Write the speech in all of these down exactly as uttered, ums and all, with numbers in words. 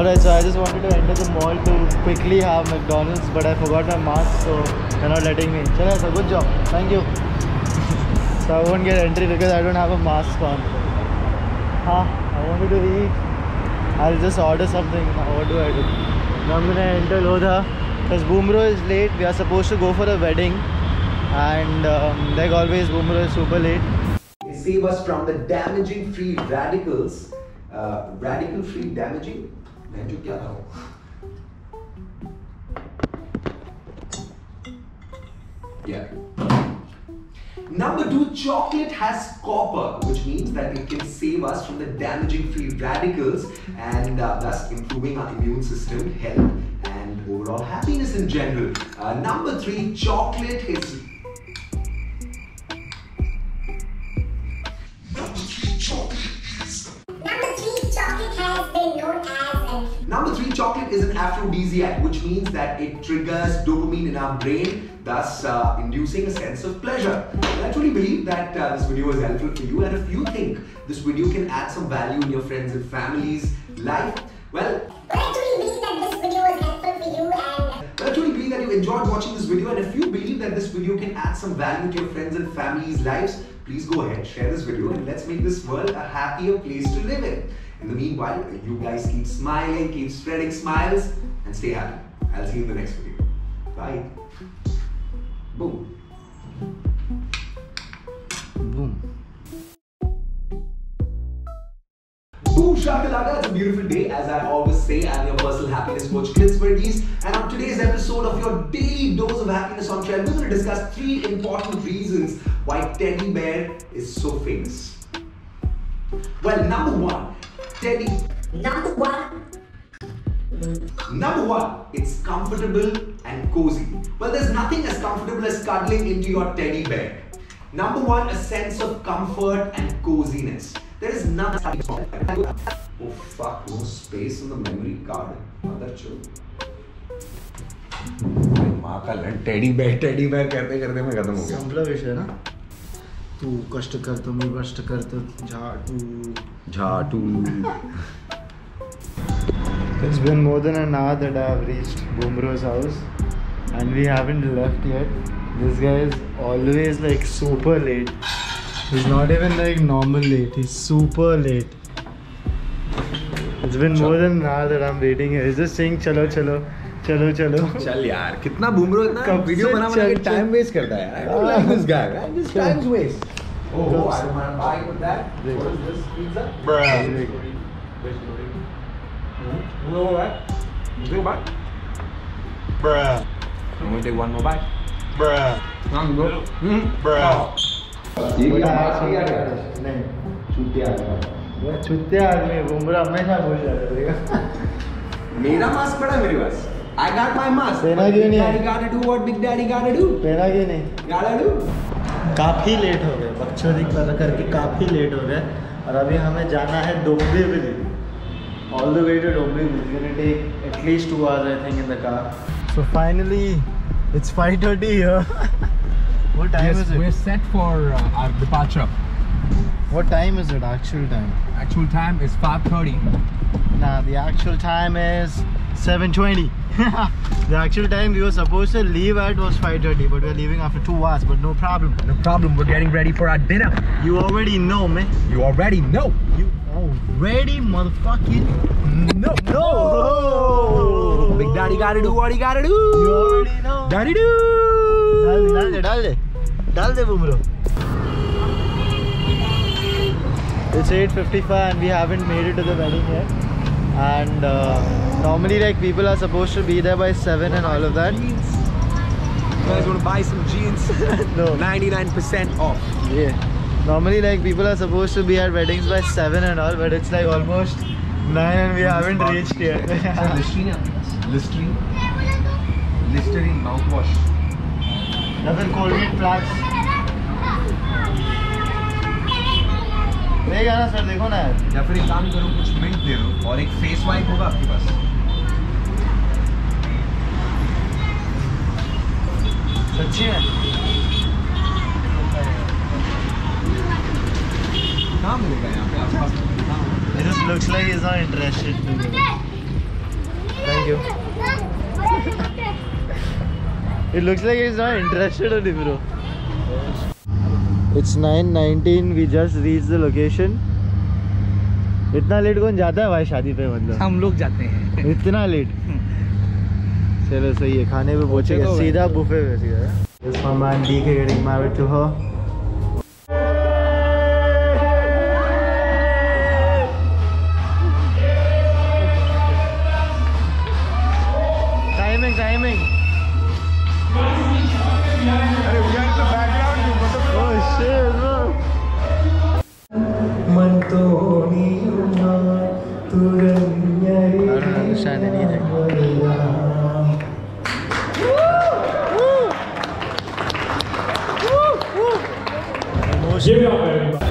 Alright, so I just wanted to enter the mall to quickly have McDonald's, but I forgot my mask, so they're not letting me. Chala, it's a good job. Thank you. So I won't get entry because I don't have a mask on. Huh? I wanted to eat. I'll just order something. What do I do? Now I'm gonna enter Lodha because Bumro is late. We are supposed to go for a wedding, and um, like always, Bumro is super late. Save us from the damaging free radicals. Uh, radical free damaging. मैं जो क्या था yeah. Number two, chocolate has copper, which means that it can save us from the damaging free radicals and uh, thus improving our immune system, health, and overall happiness in general. Uh, number three, chocolate is. Number three, chocolate is an aphrodisiac, which means that it triggers dopamine in our brain, thus uh, inducing a sense of pleasure. I truly believe that uh, this video is helpful for you, and if you think this video can add some value in your friends and family's life, well, I truly believe that this video is helpful for you, and I truly believe that you enjoyed watching this video, and if you believe that this video can add some value to your friends and family's lives, please go ahead, share this video, and let's make this world a happier place to live in. In the meanwhile, you guys keep smiling, keep spreading smiles, and stay happy. I'll see you in the next video. Bye. Boom. Boom. Boom shakalaka, it's a beautiful day, as I always say. I'm your personal happiness coach, Chris Verghese, and on today's episode of your daily dose of happiness on Trail, we're going to discuss three important reasons why Teddy Bear is so famous. Well, number one, Teddy. Number one. Number one, it's comfortable and cozy. Well, there's nothing as comfortable as cuddling into your teddy bear. Number one, a sense of comfort and coziness. There is nothing. Oh fuck, no space on the memory card. Mother chode. माँ का लड़ teddy bear teddy bear करते करते मैं खत्म हो गया. Simple विषय ना. तू कष्ट कर तो मैं कष्ट कर तो झाटू झाटू. It's been more than an hour that I have reached Bumro's house, and we haven't left yet. This guy is always like super late. He's not even like normal late. He's super late. It's been more than an hour that I'm waiting here. He's just saying chalo chalo. चलो चलो चल यार कितना Bumro इतना video बना बना के time waste करता है यार. I don't like this guy man. This times waste. Oh I don't want to buy with that. What is this pizza bro. No right go back bro. Can we take one more back bro. Now go bro. ये क्या आदमी यार. नहीं चुतिया आदमी. वो चुतिया आदमी Bumro हमेशा बोल जाता है. मेरा मास्क पड़ा मेरे पास. I got my mask. पहना क्यों नहीं? Daddy gotta do what Big Daddy gotta do. पहना क्यों नहीं? Gotta do. काफी लेट हो गए. बकचोदी कर करके काफी लेट हो गए. और अभी हमें जाना है Dombivli. All the way to Dombivli. It's gonna take at least two hours, I think, in the car. So finally, it's five thirty here. What time yes, is it? We're set for uh, our departure. What time is it? Actual time. Actual time is five thirty. Nah, the actual time is seven twenty. The actual time we were supposed to leave at was five thirty, but we're leaving after two hours. But no problem. No problem. We're getting ready for our dinner. You already know, man. You already know. You already motherfucking no. No. Oh. Big Daddy gotta do what he gotta do. You already know. Daddy do. Dal de, dal de, dal de, Bumro. It's eight fifty-five and we haven't made it to the wedding yet. And. Uh, Normally, like people are supposed to be there by seven and all of that. Jeans. You guys want to buy some jeans? No. ninety-nine percent off. Yeah. Normally, like people are supposed to be at weddings by seven and all, but it's like almost nine and we haven't reached yet. Listerine, Listerine, Listerine mouthwash. Nothing Colgate Plus. Hey guys, sir, देखो ना. या फिर एक काम करो, कुछ mint दे दो और एक फेस वाइप होगा आपके पास. सच्ची है कहाँ मिलेगा यहाँ पे आसपास. It just looks like he's not interested. you. It looks like he's not interested in it, bro. It's nine nineteen. We just reached the location. इतना लेट कौन जाता है भाई शादी पे, मतलब हम लोग जाते हैं इतना लेट। चलो सही है, खाने पे पहुंचेगा सीधा बुफे पे सीधा। This woman is getting married to her. Timing, timing. अरे we are in the background, you motherfucker. Oh shit, bro. मन तो नहीं हुआ तुरंत यारी। I don't understand anything. ये भी आप हैं।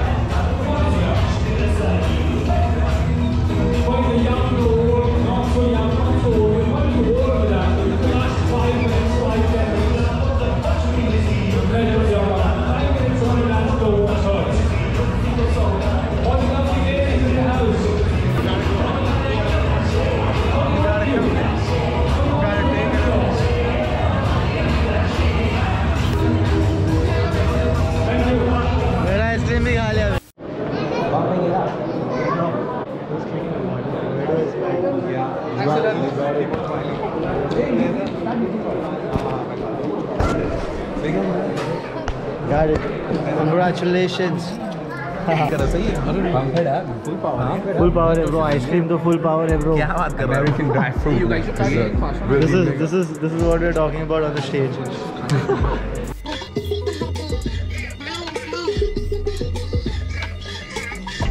Got it. Congratulations. Full power है bro. Ice cream तो full power है bro. क्या बात कर रहे हो? American dry fruit. You guys are trying fashion. This is this is this is what we're talking about on the stage.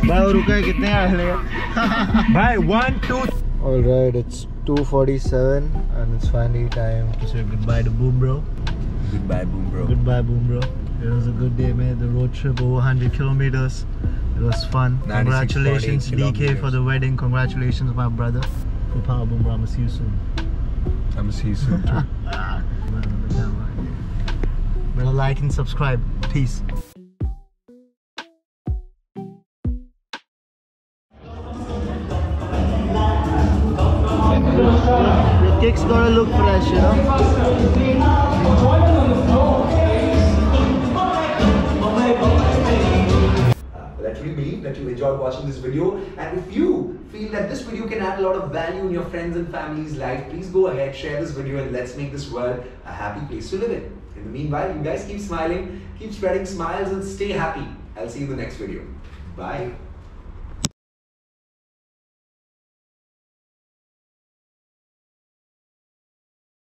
भाई वो रुका है, कितने आ रहे हैं भाई? One two. All right, it's two forty-seven and it's finally time to say goodbye to Bumro. Goodbye Bumro. Goodbye Bumro. It was a good day, man. The road trip over one hundred kilometers. It was fun. Congratulations D K for the wedding. Congratulations my brother. For power Bumro. I'ma see you soon. I'ma see you soon too. Better like and subscribe. Peace. The kick's gotta look fresh, you know. That we believe that you enjoyed watching this video, and if you feel that this video can add a lot of value in your friends and family's life, please go ahead, share this video, and let's make this world a happy place to live in. In the meanwhile, you guys keep smiling, keep spreading smiles, and stay happy. I'll see you in the next video. Bye.